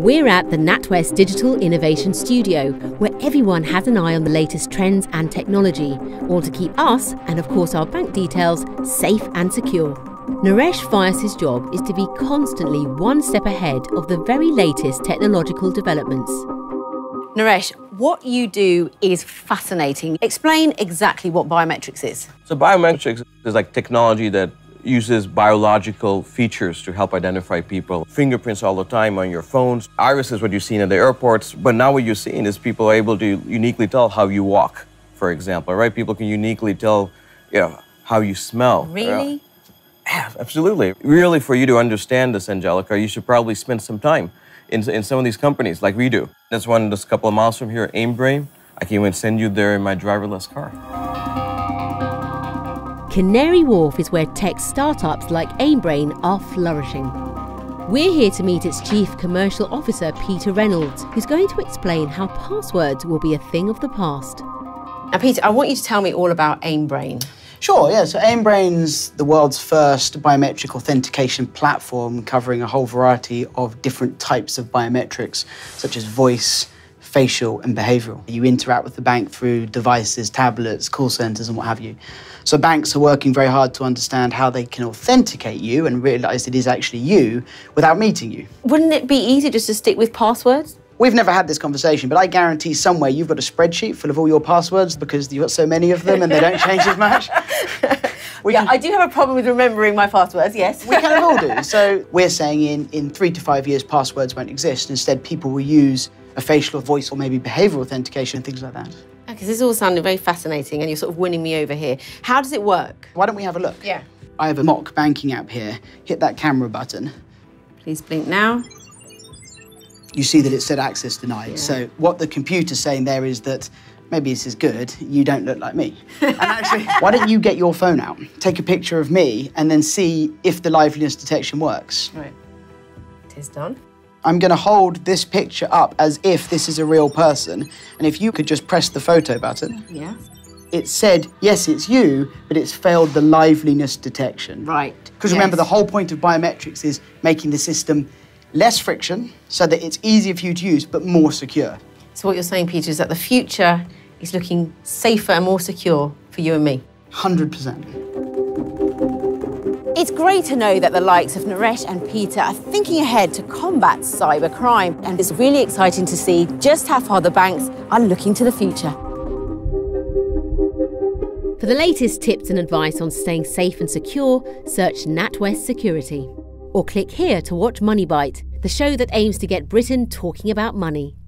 We're at the NatWest Digital Innovation Studio, where everyone has an eye on the latest trends and technology, all to keep us, and of course our bank details, safe and secure. Naresh Vyas' job is to be constantly one step ahead of the very latest technological developments. Naresh, what you do is fascinating. Explain exactly what biometrics is. So biometrics is like technology that uses biological features to help identify people. Fingerprints all the time on your phones. Iris is what you've seen at the airports. But now what you're seeing is people are able to uniquely tell how you walk, for example, right? People can uniquely tell, you know, how you smell. Really? Yeah, absolutely. Really, for you to understand this, Angelica, you should probably spend some time in some of these companies like we do. There's one just a couple of miles from here, Aimbrain. I can even send you there in my driverless car. Canary Wharf is where tech startups like Aimbrain are flourishing. We're here to meet its Chief Commercial Officer, Peter Reynolds, who's going to explain how passwords will be a thing of the past. Now, Peter, I want you to tell me all about Aimbrain. Sure, yeah. So Aimbrain's the world's first biometric authentication platform covering a whole variety of different types of biometrics, such as voice, facial and behavioural. You interact with the bank through devices, tablets, call centres and what have you. So banks are working very hard to understand how they can authenticate you and realise it is actually you without meeting you. Wouldn't it be easy just to stick with passwords? We've never had this conversation, but I guarantee somewhere you've got a spreadsheet full of all your passwords because you've got so many of them and they don't change as much. Yeah, I do have a problem with remembering my passwords, yes. We kind of all do. So we're saying in 3 to 5 years, passwords won't exist. Instead, people will use a facial, voice, or maybe behavioural authentication and things like that. OK, so this is all sounding very fascinating and you're sort of winning me over here. How does it work? Why don't we have a look? Yeah. I have a mock banking app here. Hit that camera button. Please blink now. You see that it said access denied. Yeah. So what the computer's saying there is that maybe this is good, you don't look like me. And actually, why don't you get your phone out, take a picture of me, and then see if the liveness detection works. Right. It is done. I'm going to hold this picture up as if this is a real person, and if you could just press the photo button. Yeah. It said, yes, it's you, but it's failed the liveness detection. Right. Because remember, the whole point of biometrics is making the system less friction so that it's easier for you to use, but more secure. So what you're saying, Peter, is that the future is looking safer and more secure for you and me? 100%. It's great to know that the likes of Naresh and Peter are thinking ahead to combat cybercrime, and it's really exciting to see just how far the banks are looking to the future. For the latest tips and advice on staying safe and secure, search NatWest Security. Or click here to watch Money Bite, the show that aims to get Britain talking about money.